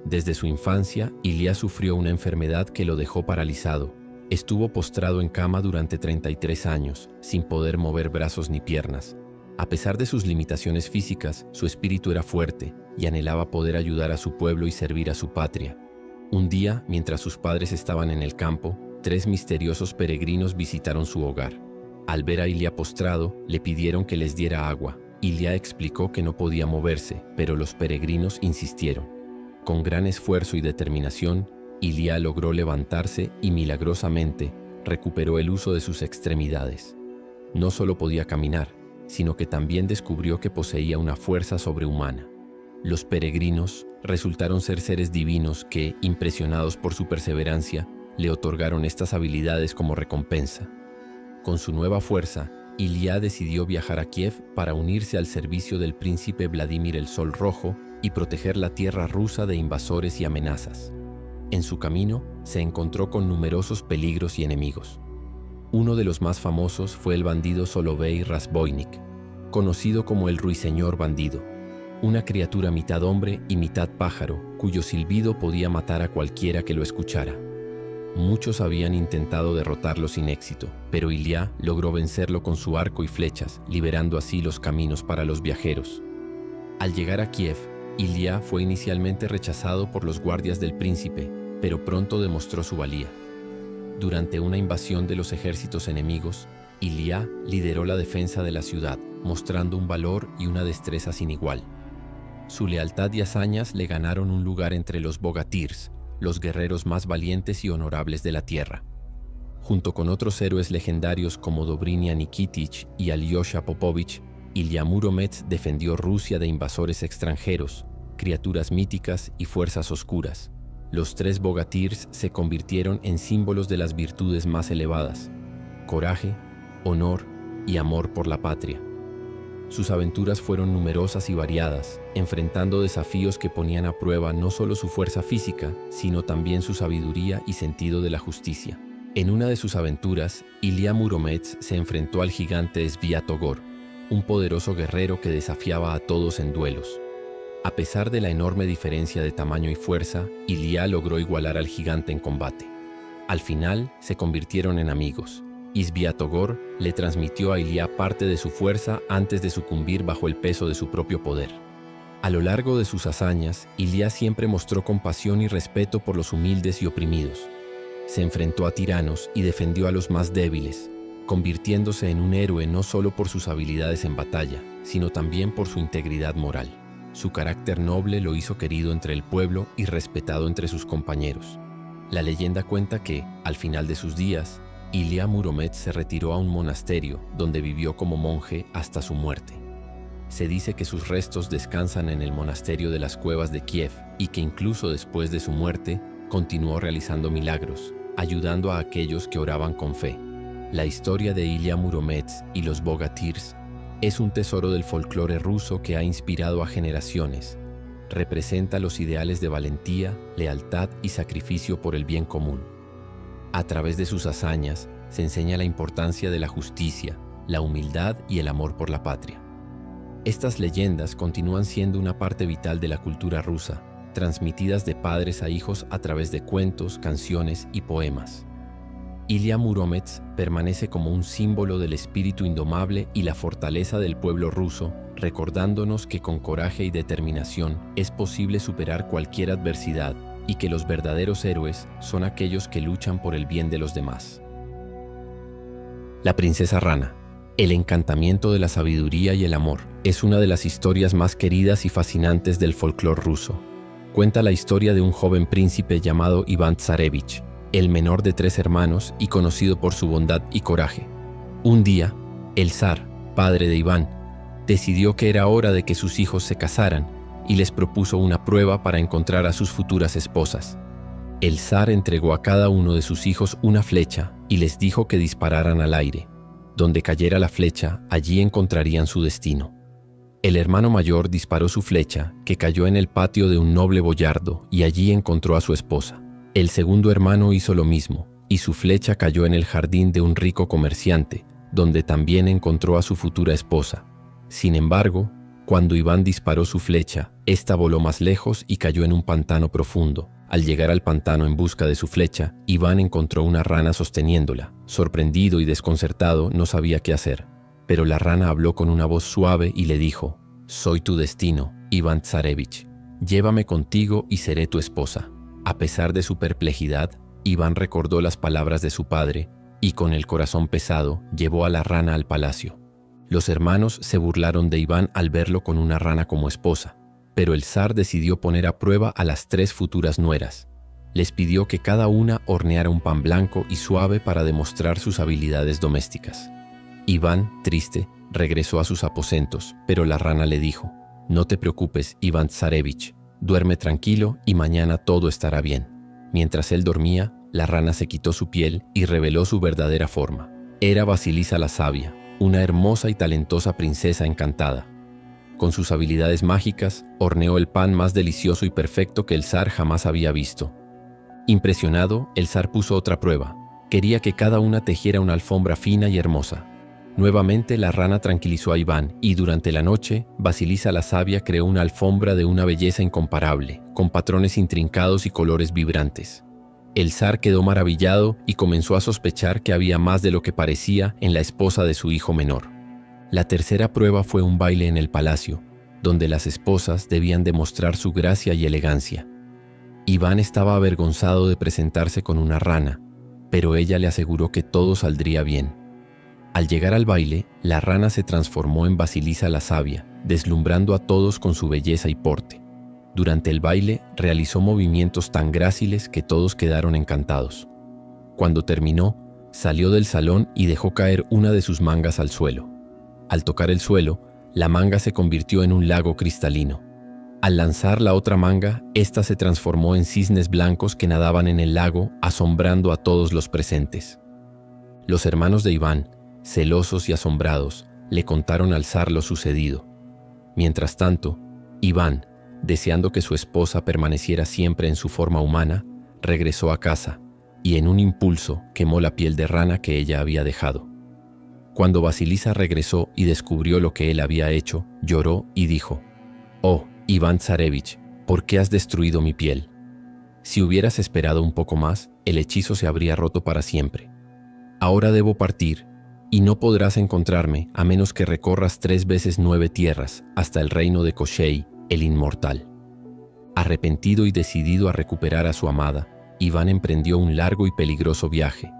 Desde su infancia, Ilya sufrió una enfermedad que lo dejó paralizado. Estuvo postrado en cama durante treinta y tres años, sin poder mover brazos ni piernas. A pesar de sus limitaciones físicas, su espíritu era fuerte y anhelaba poder ayudar a su pueblo y servir a su patria. Un día, mientras sus padres estaban en el campo, tres misteriosos peregrinos visitaron su hogar. Al ver a Ilya postrado, le pidieron que les diera agua. Ilya explicó que no podía moverse, pero los peregrinos insistieron. Con gran esfuerzo y determinación, Ilya logró levantarse y milagrosamente recuperó el uso de sus extremidades. No solo podía caminar, sino que también descubrió que poseía una fuerza sobrehumana. Los peregrinos resultaron ser seres divinos que, impresionados por su perseverancia, le otorgaron estas habilidades como recompensa. Con su nueva fuerza, Ilya decidió viajar a Kiev para unirse al servicio del príncipe Vladimir el Sol Rojo y proteger la tierra rusa de invasores y amenazas. En su camino, se encontró con numerosos peligros y enemigos. Uno de los más famosos fue el bandido Solovey Razboynik, conocido como el Ruiseñor Bandido, una criatura mitad hombre y mitad pájaro, cuyo silbido podía matar a cualquiera que lo escuchara. Muchos habían intentado derrotarlo sin éxito, pero Ilya logró vencerlo con su arco y flechas, liberando así los caminos para los viajeros. Al llegar a Kiev, Ilya fue inicialmente rechazado por los guardias del príncipe, pero pronto demostró su valía. Durante una invasión de los ejércitos enemigos, Ilya lideró la defensa de la ciudad, mostrando un valor y una destreza sin igual. Su lealtad y hazañas le ganaron un lugar entre los Bogátirs, los guerreros más valientes y honorables de la tierra. Junto con otros héroes legendarios como Dobrynia Nikitich y Alyosha Popovich, Ilya Muromets defendió Rusia de invasores extranjeros, criaturas míticas y fuerzas oscuras. Los tres Bogátirs se convirtieron en símbolos de las virtudes más elevadas: coraje, honor y amor por la patria. Sus aventuras fueron numerosas y variadas, enfrentando desafíos que ponían a prueba no solo su fuerza física, sino también su sabiduría y sentido de la justicia. En una de sus aventuras, Ilya Muromets se enfrentó al gigante Sviatogor, un poderoso guerrero que desafiaba a todos en duelos. A pesar de la enorme diferencia de tamaño y fuerza, Ilya logró igualar al gigante en combate. Al final, se convirtieron en amigos. Sviatogor le transmitió a Ilya parte de su fuerza antes de sucumbir bajo el peso de su propio poder. A lo largo de sus hazañas, Ilya siempre mostró compasión y respeto por los humildes y oprimidos. Se enfrentó a tiranos y defendió a los más débiles, convirtiéndose en un héroe no solo por sus habilidades en batalla, sino también por su integridad moral. Su carácter noble lo hizo querido entre el pueblo y respetado entre sus compañeros. La leyenda cuenta que, al final de sus días, Ilya Muromets se retiró a un monasterio donde vivió como monje hasta su muerte. Se dice que sus restos descansan en el monasterio de las cuevas de Kiev y que incluso después de su muerte continuó realizando milagros, ayudando a aquellos que oraban con fe. La historia de Ilya Muromets y los Bogátirs es un tesoro del folclore ruso que ha inspirado a generaciones. Representa los ideales de valentía, lealtad y sacrificio por el bien común. A través de sus hazañas se enseña la importancia de la justicia, la humildad y el amor por la patria. Estas leyendas continúan siendo una parte vital de la cultura rusa, transmitidas de padres a hijos a través de cuentos, canciones y poemas. Ilya Muromets permanece como un símbolo del espíritu indomable y la fortaleza del pueblo ruso, recordándonos que con coraje y determinación es posible superar cualquier adversidad y que los verdaderos héroes son aquellos que luchan por el bien de los demás. La princesa rana, el encantamiento de la sabiduría y el amor, es una de las historias más queridas y fascinantes del folclore ruso. Cuenta la historia de un joven príncipe llamado Iván Tsarevich, el menor de tres hermanos y conocido por su bondad y coraje. Un día, el zar, padre de Iván, decidió que era hora de que sus hijos se casaran y les propuso una prueba para encontrar a sus futuras esposas. El zar entregó a cada uno de sus hijos una flecha y les dijo que dispararan al aire. Donde cayera la flecha, allí encontrarían su destino. El hermano mayor disparó su flecha, que cayó en el patio de un noble boyardo, y allí encontró a su esposa. El segundo hermano hizo lo mismo, y su flecha cayó en el jardín de un rico comerciante, donde también encontró a su futura esposa. Sin embargo, cuando Iván disparó su flecha, ésta voló más lejos y cayó en un pantano profundo. Al llegar al pantano en busca de su flecha, Iván encontró una rana sosteniéndola. Sorprendido y desconcertado, no sabía qué hacer. Pero la rana habló con una voz suave y le dijo: «Soy tu destino, Iván Tsarevich. Llévame contigo y seré tu esposa». A pesar de su perplejidad, Iván recordó las palabras de su padre y, con el corazón pesado, llevó a la rana al palacio. Los hermanos se burlaron de Iván al verlo con una rana como esposa, pero el zar decidió poner a prueba a las tres futuras nueras. Les pidió que cada una horneara un pan blanco y suave para demostrar sus habilidades domésticas. Iván, triste, regresó a sus aposentos, pero la rana le dijo: «No te preocupes, Iván Tsarevich, duerme tranquilo y mañana todo estará bien». Mientras él dormía, la rana se quitó su piel y reveló su verdadera forma. Era Vasilisa la Sabia, una hermosa y talentosa princesa encantada. Con sus habilidades mágicas, horneó el pan más delicioso y perfecto que el zar jamás había visto. Impresionado, el zar puso otra prueba. Quería que cada una tejiera una alfombra fina y hermosa. Nuevamente, la rana tranquilizó a Iván y, durante la noche, Vasilisa la Sabia creó una alfombra de una belleza incomparable, con patrones intrincados y colores vibrantes. El zar quedó maravillado y comenzó a sospechar que había más de lo que parecía en la esposa de su hijo menor. La tercera prueba fue un baile en el palacio, donde las esposas debían demostrar su gracia y elegancia. Iván estaba avergonzado de presentarse con una rana, pero ella le aseguró que todo saldría bien. Al llegar al baile, la rana se transformó en Vasilisa la Sabia, deslumbrando a todos con su belleza y porte. Durante el baile, realizó movimientos tan gráciles que todos quedaron encantados. Cuando terminó, salió del salón y dejó caer una de sus mangas al suelo. Al tocar el suelo, la manga se convirtió en un lago cristalino. Al lanzar la otra manga, ésta se transformó en cisnes blancos que nadaban en el lago, asombrando a todos los presentes. Los hermanos de Iván, celosos y asombrados, le contaron al zar lo sucedido. Mientras tanto, Iván, deseando que su esposa permaneciera siempre en su forma humana, regresó a casa y, en un impulso, quemó la piel de rana que ella había dejado. Cuando Vasilisa regresó y descubrió lo que él había hecho, lloró y dijo: «Oh, Iván Tsarevich, ¿por qué has destruido mi piel? Si hubieras esperado un poco más, el hechizo se habría roto para siempre. Ahora debo partir, y no podrás encontrarme a menos que recorras tres veces nueve tierras hasta el reino de Koshei, el inmortal». Arrepentido y decidido a recuperar a su amada, Iván emprendió un largo y peligroso viaje.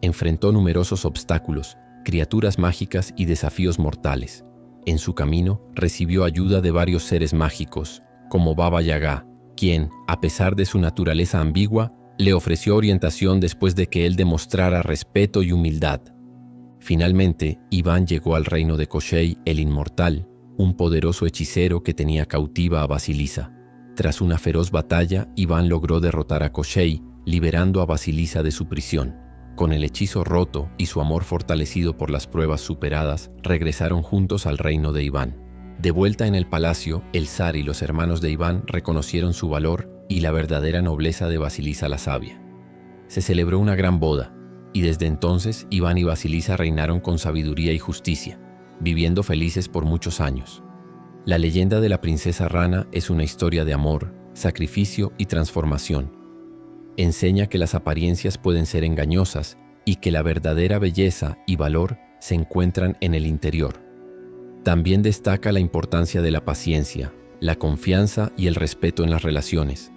Enfrentó numerosos obstáculos, criaturas mágicas y desafíos mortales. En su camino, recibió ayuda de varios seres mágicos, como Baba Yaga, quien, a pesar de su naturaleza ambigua, le ofreció orientación después de que él demostrara respeto y humildad. Finalmente, Iván llegó al reino de Koshei, el inmortal, un poderoso hechicero que tenía cautiva a Vasilisa. Tras una feroz batalla, Iván logró derrotar a Koshei, liberando a Vasilisa de su prisión. Con el hechizo roto y su amor fortalecido por las pruebas superadas, regresaron juntos al reino de Iván. De vuelta en el palacio, el zar y los hermanos de Iván reconocieron su valor y la verdadera nobleza de Vasilisa la Sabia. Se celebró una gran boda, y desde entonces Iván y Vasilisa reinaron con sabiduría y justicia, viviendo felices por muchos años. La leyenda de la princesa rana es una historia de amor, sacrificio y transformación. Enseña que las apariencias pueden ser engañosas y que la verdadera belleza y valor se encuentran en el interior. También destaca la importancia de la paciencia, la confianza y el respeto en las relaciones.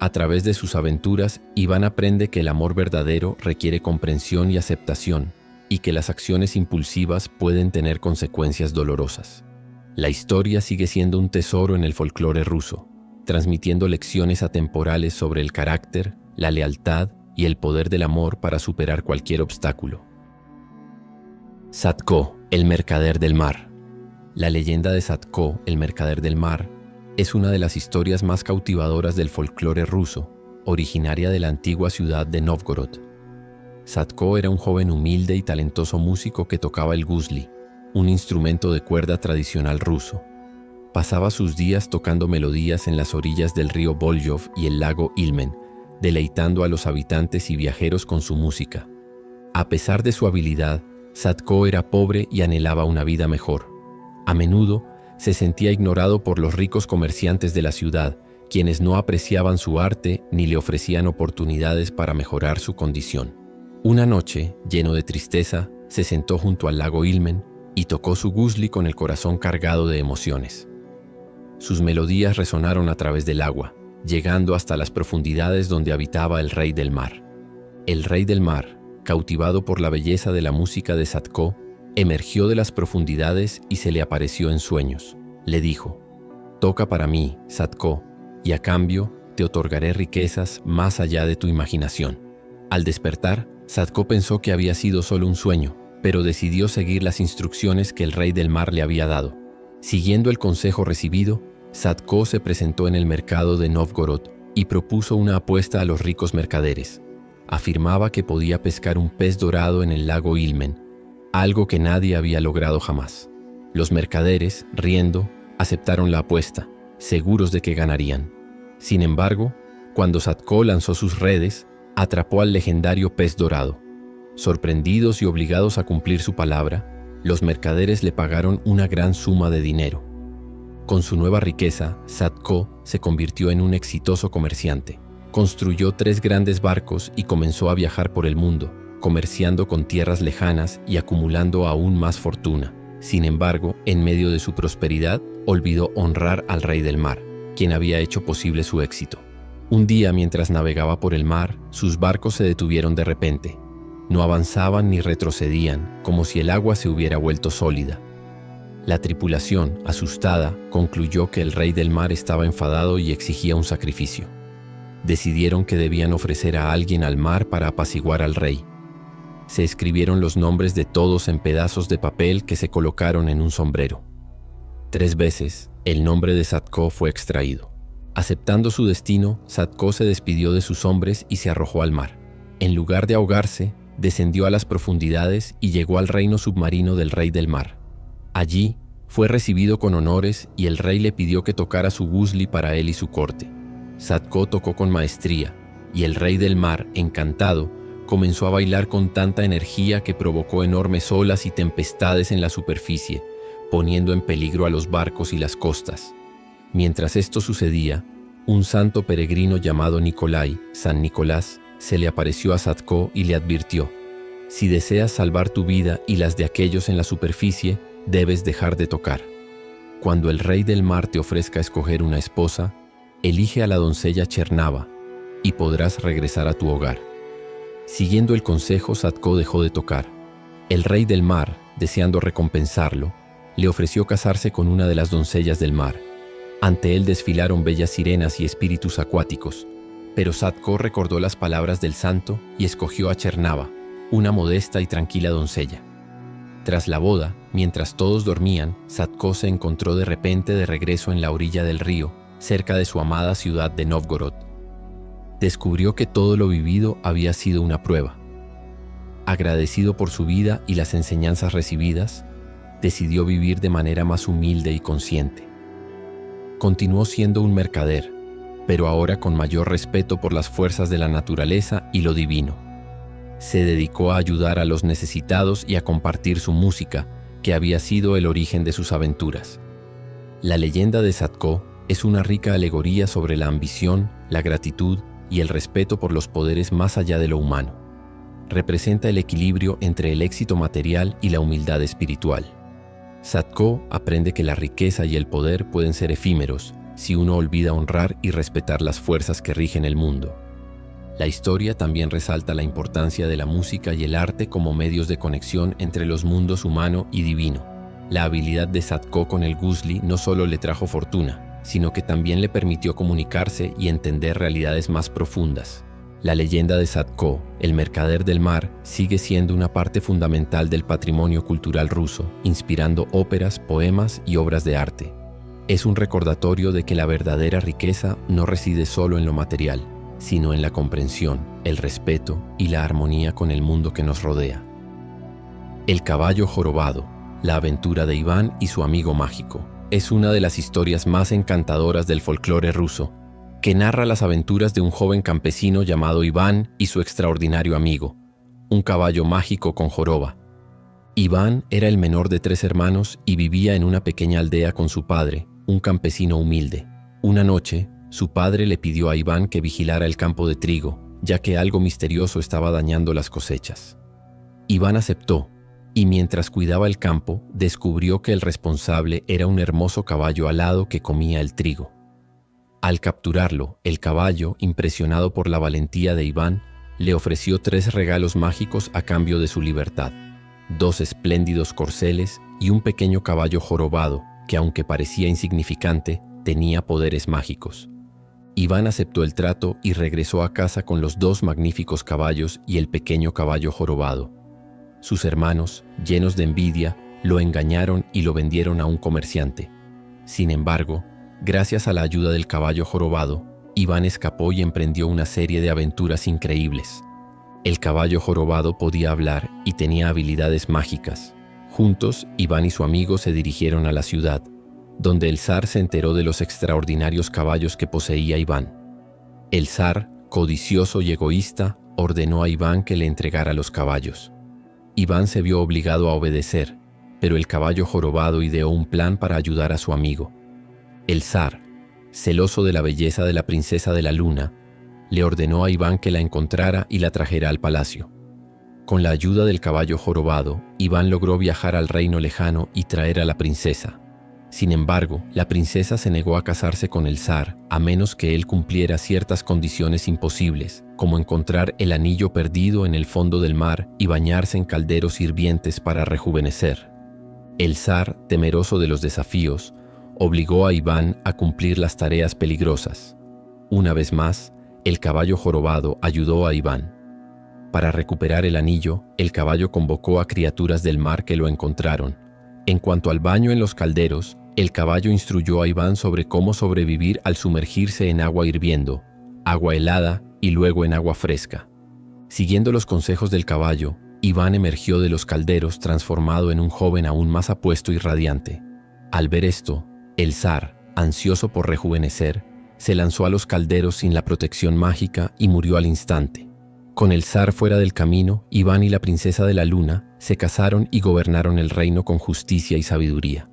A través de sus aventuras, Iván aprende que el amor verdadero requiere comprensión y aceptación, y que las acciones impulsivas pueden tener consecuencias dolorosas. La historia sigue siendo un tesoro en el folclore ruso, transmitiendo lecciones atemporales sobre el carácter, la lealtad y el poder del amor para superar cualquier obstáculo. Sadko, el mercader del mar. La leyenda de Sadko, el mercader del mar, es una de las historias más cautivadoras del folclore ruso originaria de la antigua ciudad de Nóvgorod. Sadko era un joven humilde y talentoso músico que tocaba el guzli, un instrumento de cuerda tradicional ruso. Pasaba sus días tocando melodías en las orillas del río Volyov y el lago Ilmen, deleitando a los habitantes y viajeros con su música. A pesar de su habilidad, Sadko era pobre y anhelaba una vida mejor. A menudo, se sentía ignorado por los ricos comerciantes de la ciudad, quienes no apreciaban su arte ni le ofrecían oportunidades para mejorar su condición. Una noche, lleno de tristeza, se sentó junto al lago Ilmen y tocó su guzli con el corazón cargado de emociones. Sus melodías resonaron a través del agua, llegando hasta las profundidades donde habitaba el rey del mar. El rey del mar, cautivado por la belleza de la música de Sadko, emergió de las profundidades y se le apareció en sueños. Le dijo: «Toca para mí, Sadko, y a cambio te otorgaré riquezas más allá de tu imaginación». Al despertar, Sadko pensó que había sido solo un sueño, pero decidió seguir las instrucciones que el rey del mar le había dado. Siguiendo el consejo recibido, Sadko se presentó en el mercado de Nóvgorod y propuso una apuesta a los ricos mercaderes. Afirmaba que podía pescar un pez dorado en el lago Ilmen, algo que nadie había logrado jamás. Los mercaderes, riendo, aceptaron la apuesta, seguros de que ganarían. Sin embargo, cuando Sadko lanzó sus redes, atrapó al legendario pez dorado. Sorprendidos y obligados a cumplir su palabra, los mercaderes le pagaron una gran suma de dinero. Con su nueva riqueza, Sadko se convirtió en un exitoso comerciante. Construyó tres grandes barcos y comenzó a viajar por el mundo, comerciando con tierras lejanas y acumulando aún más fortuna. Sin embargo, en medio de su prosperidad, olvidó honrar al rey del mar, quien había hecho posible su éxito. Un día, mientras navegaba por el mar, sus barcos se detuvieron de repente. No avanzaban ni retrocedían, como si el agua se hubiera vuelto sólida. La tripulación, asustada, concluyó que el rey del mar estaba enfadado y exigía un sacrificio. Decidieron que debían ofrecer a alguien al mar para apaciguar al rey. Se escribieron los nombres de todos en pedazos de papel que se colocaron en un sombrero. Tres veces, el nombre de Sadko fue extraído. Aceptando su destino, Sadko se despidió de sus hombres y se arrojó al mar. En lugar de ahogarse, descendió a las profundidades y llegó al reino submarino del rey del mar. Allí, fue recibido con honores y el rey le pidió que tocara su guzli para él y su corte. Sadko tocó con maestría, y el rey del mar, encantado, comenzó a bailar con tanta energía que provocó enormes olas y tempestades en la superficie, poniendo en peligro a los barcos y las costas. Mientras esto sucedía, un santo peregrino llamado Nikolai, San Nicolás, se le apareció a Sadko y le advirtió: «Si deseas salvar tu vida y las de aquellos en la superficie, debes dejar de tocar. Cuando el rey del mar te ofrezca escoger una esposa, elige a la doncella Chernava y podrás regresar a tu hogar». Siguiendo el consejo, Sadko dejó de tocar. El rey del mar, deseando recompensarlo, le ofreció casarse con una de las doncellas del mar. Ante él desfilaron bellas sirenas y espíritus acuáticos, pero Sadko recordó las palabras del santo y escogió a Chernava, una modesta y tranquila doncella. Tras la boda, mientras todos dormían, Sadko se encontró de repente de regreso en la orilla del río, cerca de su amada ciudad de Nóvgorod. Descubrió que todo lo vivido había sido una prueba. Agradecido por su vida y las enseñanzas recibidas, decidió vivir de manera más humilde y consciente. Continuó siendo un mercader, pero ahora con mayor respeto por las fuerzas de la naturaleza y lo divino. Se dedicó a ayudar a los necesitados y a compartir su música, que había sido el origen de sus aventuras. La leyenda de Sadko es una rica alegoría sobre la ambición, la gratitud y el respeto por los poderes más allá de lo humano. Representa el equilibrio entre el éxito material y la humildad espiritual. Sadko aprende que la riqueza y el poder pueden ser efímeros si uno olvida honrar y respetar las fuerzas que rigen el mundo. La historia también resalta la importancia de la música y el arte como medios de conexión entre los mundos humano y divino. La habilidad de Sadko con el guzli no solo le trajo fortuna, sino que también le permitió comunicarse y entender realidades más profundas. La leyenda de Sadko, el mercader del mar, sigue siendo una parte fundamental del patrimonio cultural ruso, inspirando óperas, poemas y obras de arte. Es un recordatorio de que la verdadera riqueza no reside solo en lo material, sino en la comprensión, el respeto y la armonía con el mundo que nos rodea. El caballo jorobado, la aventura de Iván y su amigo mágico, es una de las historias más encantadoras del folclore ruso, que narra las aventuras de un joven campesino llamado Iván y su extraordinario amigo, un caballo mágico con joroba. Iván era el menor de tres hermanos y vivía en una pequeña aldea con su padre, un campesino humilde. Una noche, su padre le pidió a Iván que vigilara el campo de trigo, ya que algo misterioso estaba dañando las cosechas. Iván aceptó, y mientras cuidaba el campo, descubrió que el responsable era un hermoso caballo alado que comía el trigo. Al capturarlo, el caballo, impresionado por la valentía de Iván, le ofreció tres regalos mágicos a cambio de su libertad: dos espléndidos corceles y un pequeño caballo jorobado, que aunque parecía insignificante, tenía poderes mágicos. Iván aceptó el trato y regresó a casa con los dos magníficos caballos y el pequeño caballo jorobado. Sus hermanos, llenos de envidia, lo engañaron y lo vendieron a un comerciante. Sin embargo, gracias a la ayuda del caballo jorobado, Iván escapó y emprendió una serie de aventuras increíbles. El caballo jorobado podía hablar y tenía habilidades mágicas. Juntos, Iván y su amigo se dirigieron a la ciudad, donde el zar se enteró de los extraordinarios caballos que poseía Iván. El zar, codicioso y egoísta, ordenó a Iván que le entregara los caballos. Iván se vio obligado a obedecer, pero el caballo jorobado ideó un plan para ayudar a su amigo. El zar, celoso de la belleza de la princesa de la luna, le ordenó a Iván que la encontrara y la trajera al palacio. Con la ayuda del caballo jorobado, Iván logró viajar al reino lejano y traer a la princesa. Sin embargo, la princesa se negó a casarse con el zar, a menos que él cumpliera ciertas condiciones imposibles, como encontrar el anillo perdido en el fondo del mar y bañarse en calderos hirvientes para rejuvenecer. El zar, temeroso de los desafíos, obligó a Iván a cumplir las tareas peligrosas. Una vez más, el caballo jorobado ayudó a Iván. Para recuperar el anillo, el caballo convocó a criaturas del mar que lo encontraron. En cuanto al baño en los calderos, el caballo instruyó a Iván sobre cómo sobrevivir al sumergirse en agua hirviendo, agua helada y luego en agua fresca. Siguiendo los consejos del caballo, Iván emergió de los calderos transformado en un joven aún más apuesto y radiante. Al ver esto, el zar, ansioso por rejuvenecer, se lanzó a los calderos sin la protección mágica y murió al instante. Con el zar fuera del camino, Iván y la princesa de la luna se casaron y gobernaron el reino con justicia y sabiduría.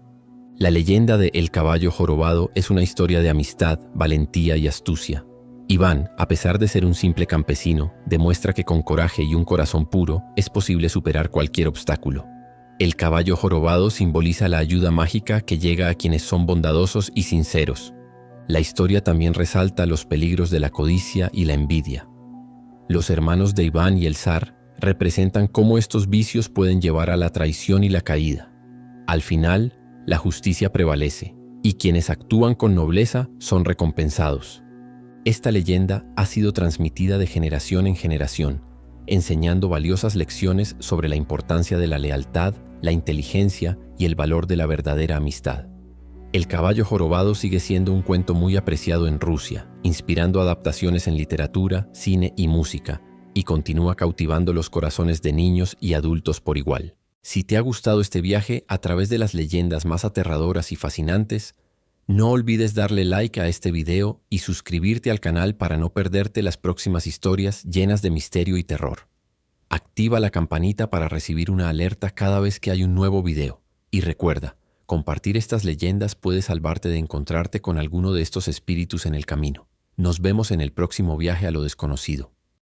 La leyenda de El caballo jorobado es una historia de amistad, valentía y astucia. Iván, a pesar de ser un simple campesino, demuestra que con coraje y un corazón puro es posible superar cualquier obstáculo. El caballo jorobado simboliza la ayuda mágica que llega a quienes son bondadosos y sinceros. La historia también resalta los peligros de la codicia y la envidia. Los hermanos de Iván y el zar representan cómo estos vicios pueden llevar a la traición y la caída. Al final, la justicia prevalece, y quienes actúan con nobleza son recompensados. Esta leyenda ha sido transmitida de generación en generación, enseñando valiosas lecciones sobre la importancia de la lealtad, la inteligencia y el valor de la verdadera amistad. El caballo jorobado sigue siendo un cuento muy apreciado en Rusia, inspirando adaptaciones en literatura, cine y música, y continúa cautivando los corazones de niños y adultos por igual. Si te ha gustado este viaje a través de las leyendas más aterradoras y fascinantes, no olvides darle like a este video y suscribirte al canal para no perderte las próximas historias llenas de misterio y terror. Activa la campanita para recibir una alerta cada vez que hay un nuevo video. Y recuerda, compartir estas leyendas puede salvarte de encontrarte con alguno de estos espíritus en el camino. Nos vemos en el próximo viaje a lo desconocido.